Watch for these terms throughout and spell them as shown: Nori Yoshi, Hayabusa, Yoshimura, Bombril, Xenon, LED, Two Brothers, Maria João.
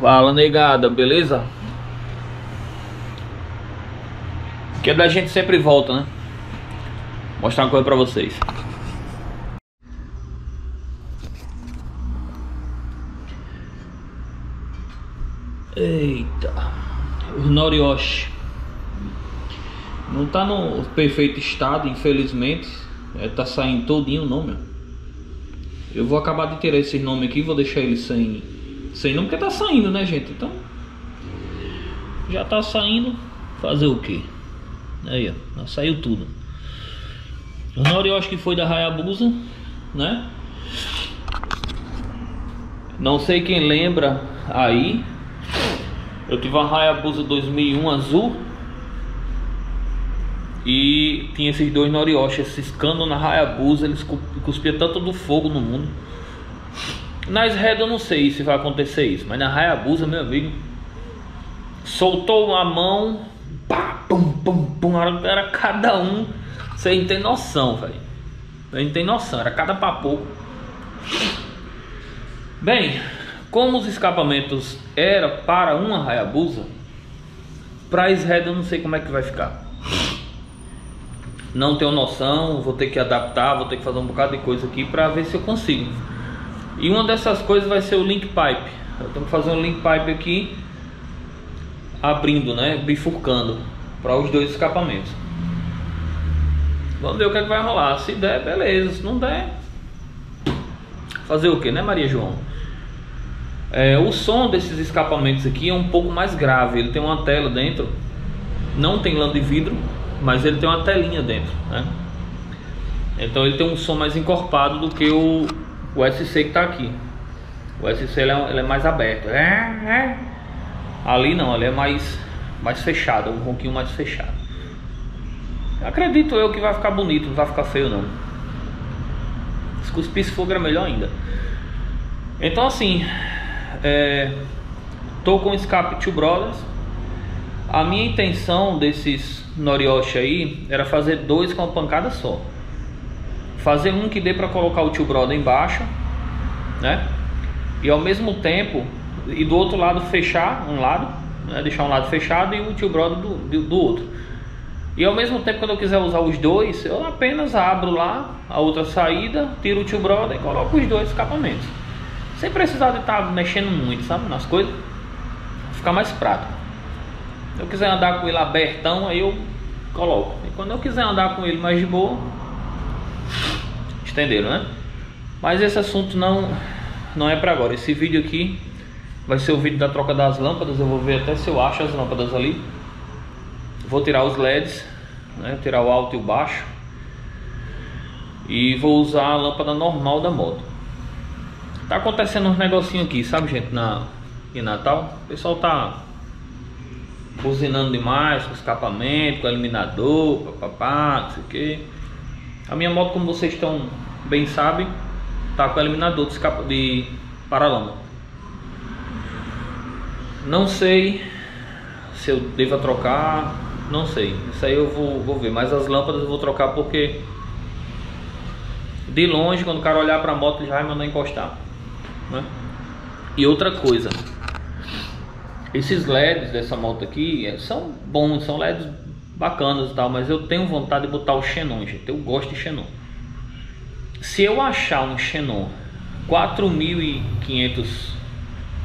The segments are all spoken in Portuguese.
Fala, negada, beleza? Que da gente sempre volta, né? Vou mostrar uma coisa pra vocês. Eita, o Nori Yoshi não tá no perfeito estado, infelizmente. Tá saindo todinho o nome. Eu vou acabar de tirar esses nomes aqui, vou deixar ele sem nome, porque tá saindo, né, gente? Então já tá saindo, fazer o quê? Aí, ó, saiu tudo. O Nori Yoshi que foi da Hayabusa, né? Não sei quem lembra aí. Eu tive uma Hayabusa 2001 azul e tinha esses dois Nori Yoshi. Esses canos na Hayabusa, eles cuspiam tanto do fogo no mundo. Nas Red eu não sei se vai acontecer isso, mas na Hayabusa, meu amigo, soltou a mão, pá, pum, pum, pum. Era cada um, você não tem noção, velho. Você não tem noção, era cada papo. Bem, como os escapamentos era para uma Hayabusa, para Xenon eu não sei como é que vai ficar. Não tenho noção, vou ter que adaptar, vou ter que fazer um bocado de coisa aqui para ver se eu consigo. E uma dessas coisas vai ser o link pipe. Eu tenho que fazer um link pipe aqui, abrindo, né, bifurcando para os dois escapamentos. Vamos ver o que é que vai rolar. Se der, beleza. Se não der, fazer o que, né, Maria João? O som desses escapamentos aqui é um pouco mais grave. Ele tem uma tela dentro. Não tem lã de vidro, mas ele tem uma telinha dentro, né? Então ele tem um som mais encorpado do que o SC que tá aqui. O SC ele é mais aberto. Ali não, ele é mais fechado. É um ronquinho mais fechado. Acredito eu que vai ficar bonito. Não vai ficar feio, não. Se cuspir se fogo é melhor ainda. Então assim, tô com o escape Two Brothers. A minha intenção desses Nori Yoshi aí era fazer dois com uma pancada só. Fazer um que dê para colocar o Two Brothers embaixo, né? E ao mesmo tempo, e do outro lado fechar um lado, né? Deixar um lado fechado e o Two Brothers do outro. E ao mesmo tempo, quando eu quiser usar os dois, eu apenas abro lá a outra saída, tiro o Two Brothers e coloco os dois escapamentos. Sem precisar de estar mexendo muito, sabe, nas coisas. Fica mais prático. Se eu quiser andar com ele abertão, aí eu coloco. E quando eu quiser andar com ele mais de boa. Entenderam, né? Mas esse assunto não é pra agora. Esse vídeo aqui vai ser o vídeo da troca das lâmpadas. Eu vou ver até se eu acho as lâmpadas ali. Vou tirar os LEDs, né? Tirar o alto e o baixo. E vou usar a lâmpada normal da moto. Tá acontecendo uns negocinhos aqui, sabe, gente? Em Natal, o pessoal tá buzinando demais com escapamento, com eliminador, papapá, não sei o que. A minha moto, como vocês estão bem sabem, tá com eliminador de paralama. Não sei se eu devo trocar, não sei. Isso aí eu vou ver, mas as lâmpadas eu vou trocar porque de longe, quando o cara olhar pra moto, ele já vai mandar encostar. Né? E outra coisa, esses LEDs dessa moto aqui são bons, são LEDs bacanas e tal, mas eu tenho vontade de botar o Xenon, gente. Eu gosto de Xenon. Se eu achar um Xenon 4500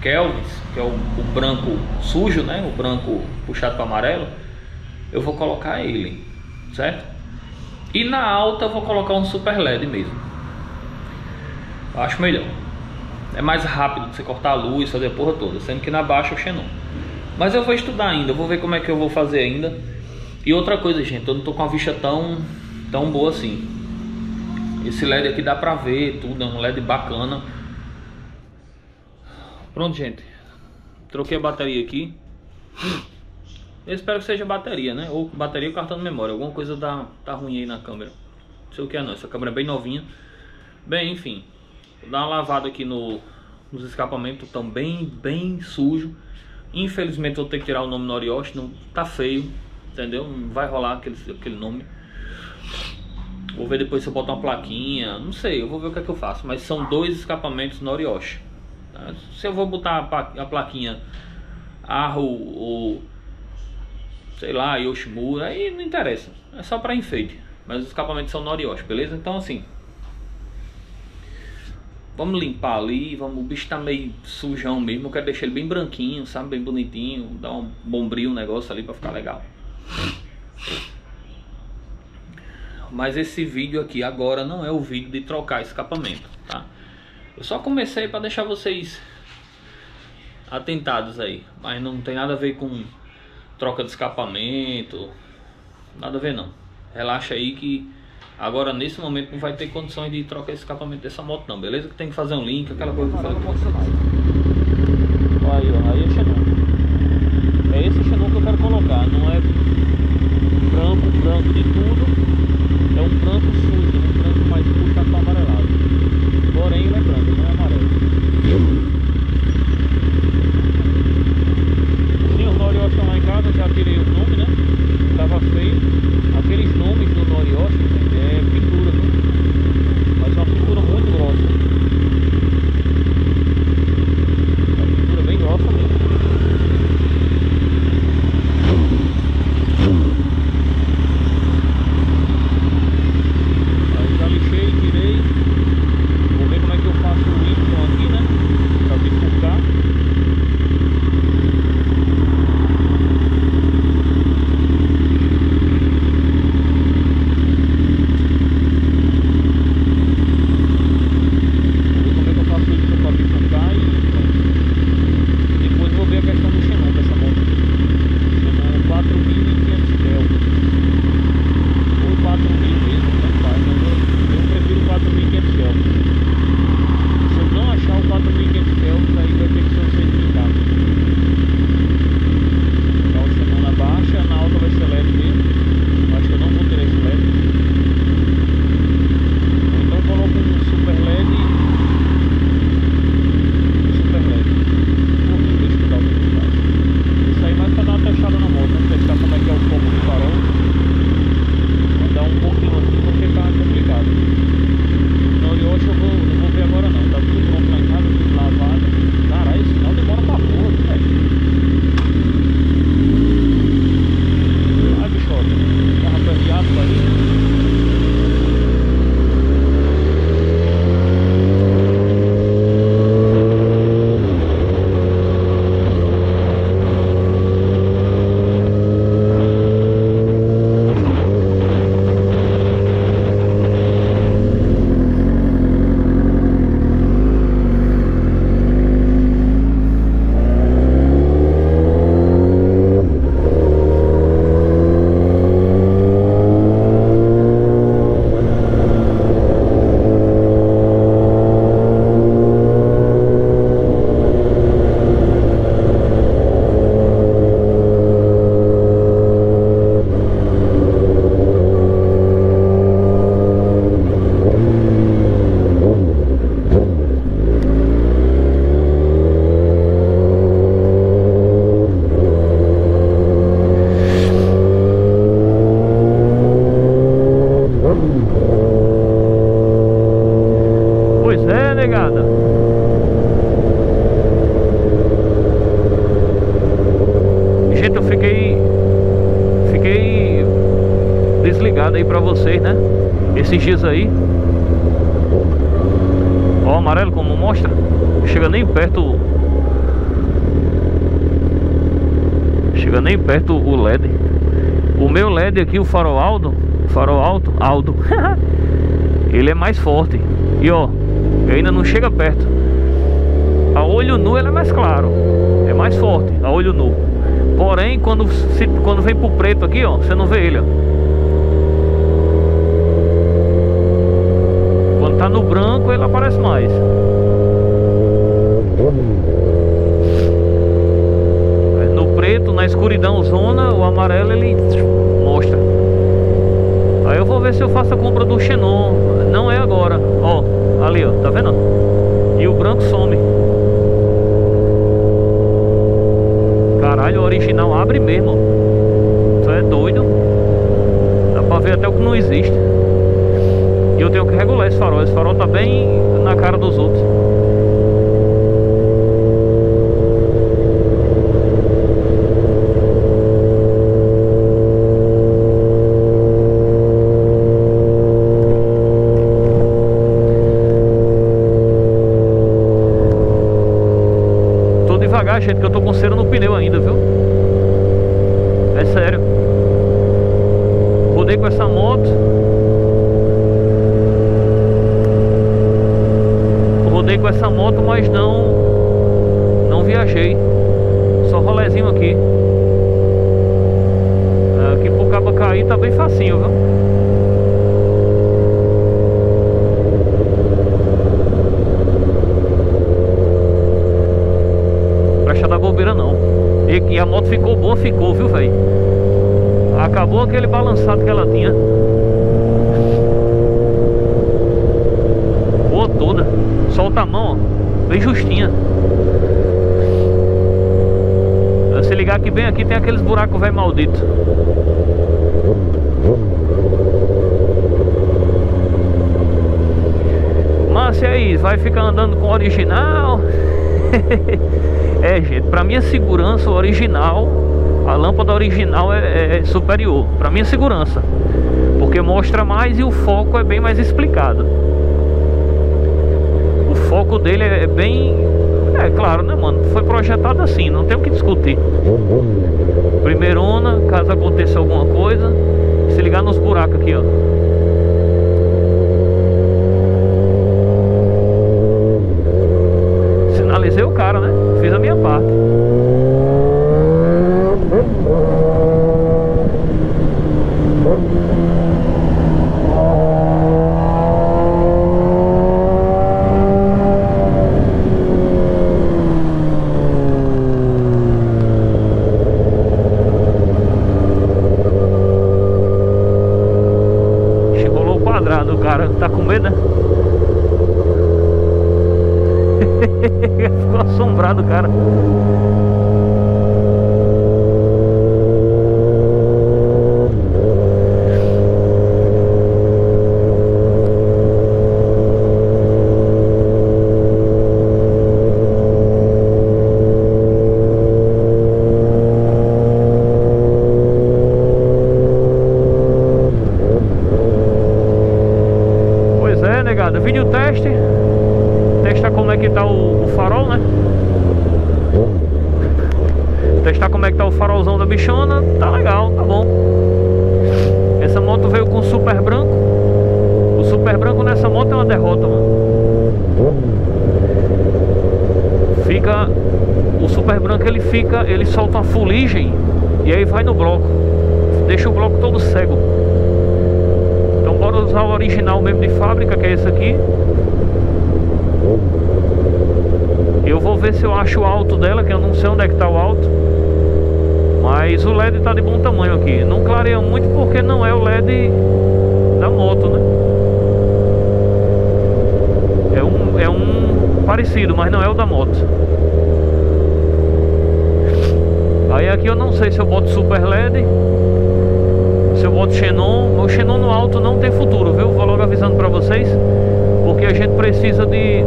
kelvins, que é o branco sujo, né, o branco puxado para amarelo, eu vou colocar ele, certo? E na alta eu vou colocar um super LED mesmo. Eu acho melhor. É mais rápido de você cortar a luz, fazer a porra toda. Sendo que na baixa é o Xenon. Mas eu vou estudar ainda, vou ver como é que eu vou fazer ainda. E outra coisa, gente, eu não tô com a vista tão boa assim. Esse LED aqui dá pra ver tudo, é um LED bacana. Pronto, gente. Troquei a bateria aqui. Eu espero que seja bateria, né? Ou bateria ou cartão de memória. Alguma coisa tá ruim aí na câmera. Não sei o que é não, essa câmera é bem novinha. Bem, enfim. Vou dar uma lavada aqui nos escapamentos, estão bem sujo. Infelizmente vou ter que tirar o nome Nori Yoshi, não tá feio, entendeu? Não vai rolar aquele nome. Vou ver depois se eu boto uma plaquinha, não sei, eu vou ver o que é que eu faço. Mas são dois escapamentos Nori Yoshi, tá? Se eu vou botar a plaquinha Arro ou sei lá, Yoshimura, aí não interessa, é só pra enfeite. Mas os escapamentos são Nori Yoshi, beleza? Então assim, vamos limpar ali, vamos, o bicho tá meio sujão mesmo, eu quero deixar ele bem branquinho, sabe, bem bonitinho, dar um bombril no negócio ali pra ficar legal. Mas esse vídeo aqui agora não é o vídeo de trocar escapamento, tá? Eu só comecei pra deixar vocês atentados aí, mas não tem nada a ver com troca de escapamento, nada a ver não. Relaxa aí que... agora, nesse momento, não vai ter condições de trocar esse escapamento dessa moto não, beleza? Que tem que fazer um link, aquela coisa que eu falei com você. Aí, ó, aí é Xenon. É esse Xenon que eu quero colocar, não é branco, branco de tudo. É um branco sujo, um branco mais escuro, tá amarelado. Porém, ele é branco, não é amarelo. Sim, os Nori Yoshi estão lá em casa, já tirei o nome, né? Tava feio. Aqueles nomes do Nori Yoshi... Aí pra vocês, né? Esses dias aí, ó, amarelo como mostra, chega nem perto, chega nem perto o LED. O meu LED aqui, o farol alto, ele é mais forte. E ó, ainda não chega perto. A olho nu ele é mais claro, é mais forte a olho nu. Porém, quando vem pro preto aqui, ó, você não vê ele, ó. Tá no branco, ele aparece mais. No preto, na escuridão zona, o amarelo ele mostra. Aí eu vou ver se eu faço a compra do Xenon. Não é agora, ó, ali ó, tá vendo? E o branco some. Caralho, o original abre mesmo, ó. Tu é doido? Dá pra ver ver até o que não existe. E eu tenho que regular esse farol. Esse farol tá bem na cara dos outros. Tô devagar, gente, que eu tô com cera no pneu ainda, viu? É sério. Rodei com essa moto, mas não viajei, só rolezinho aqui. Aqui pro cabo cair tá bem facinho, viu? Pra dar bobeira não. E a moto ficou boa, viu, velho? Acabou aquele balançado que ela tinha. Boa toda. Solta a mão, ó. Bem justinha. Se ligar que bem aqui tem aqueles buracos velho maldito. Mas e aí? Vai ficar andando com o original? É, gente, pra minha segurança o original, a lâmpada original é superior. Pra minha segurança, porque mostra mais e o foco é bem mais explicado. O foco dele é bem... É claro, né, mano? Foi projetado assim, não tem o que discutir. Primeirona, caso aconteça alguma coisa, se ligar nos buracos aqui, ó. Sinalizei o cara, né? Fiz a minha parte. Vídeo teste, testar como é que tá o farol, né? Testar como é que tá o farolzão da bichona. Tá legal, tá bom. Essa moto veio com super branco. O super branco nessa moto é uma derrota, mano. Fica... O super branco ele fica... Ele solta uma fuligem e aí vai no bloco, deixa o bloco todo cego. Bora usar o original mesmo de fábrica, que é esse aqui. Eu vou ver se eu acho o alto dela, que eu não sei onde é que tá o alto. Mas o LED tá de bom tamanho aqui. Não clareia muito porque não é o LED da moto, né? É um parecido, mas não é o da moto. Aí aqui eu não sei se eu boto super LED, se eu boto Xenon. O Xenon no alto não tem futuro, viu? Vou logo avisando pra vocês, porque a gente precisa de...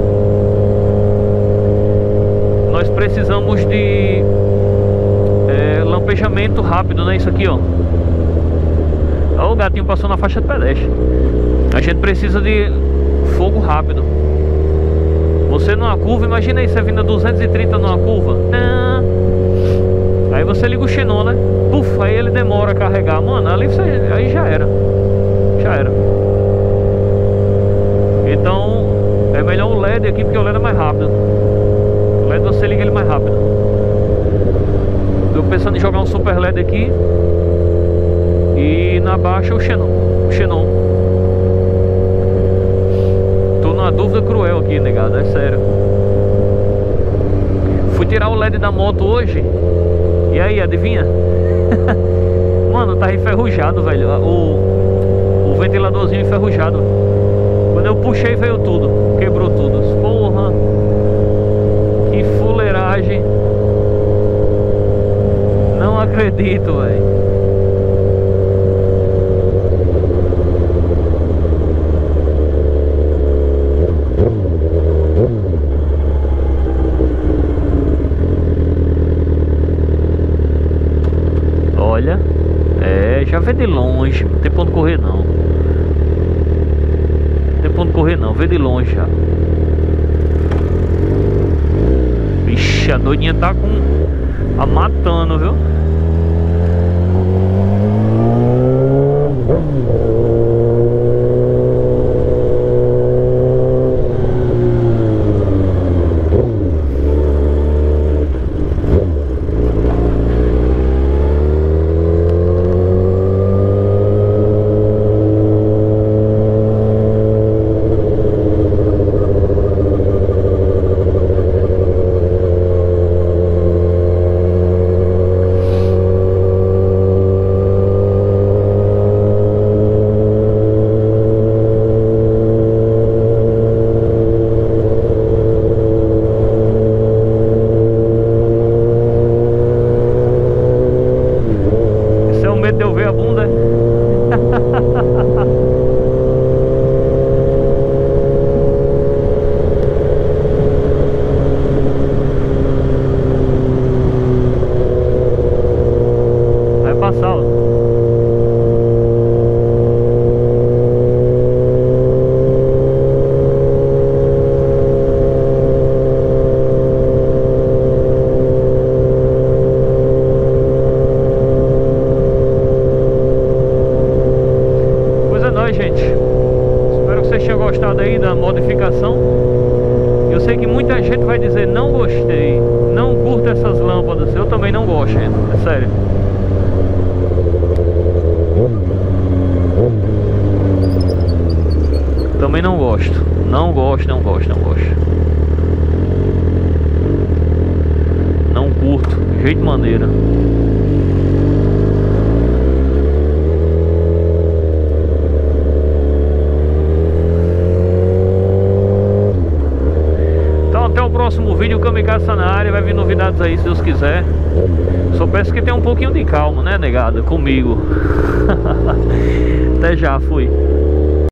Nós precisamos de lampejamento rápido, né? Isso aqui, ó. Ó, o gatinho passou na faixa de pedestre. A gente precisa de fogo rápido. Você numa curva, imagina aí, você vindo a 230 numa curva. Aí você liga o Xenon, né? Puf, aí ele demora a carregar. Mano, ali você, aí já era. Já era. Então, é melhor o LED aqui, porque o LED é mais rápido. O LED você liga ele mais rápido. Tô pensando em jogar um super LED aqui. E na baixa o Xenon. Tô numa dúvida cruel aqui, negado. É sério. Fui tirar o LED da moto hoje. E aí, adivinha? Mano, tá enferrujado, velho. O ventiladorzinho enferrujado. Quando eu puxei, veio tudo. Quebrou tudo. Porra! Que fuleiragem! Não acredito, velho. vê de longe. Não tem ponto de correr não. Não tem ponto de correr não. Vê de longe já. Vixe, a doidinha tá com... a matando, viu? Aí, se Deus quiser. Só peço que tenha um pouquinho de calma, né, negada? Comigo. Até já, fui.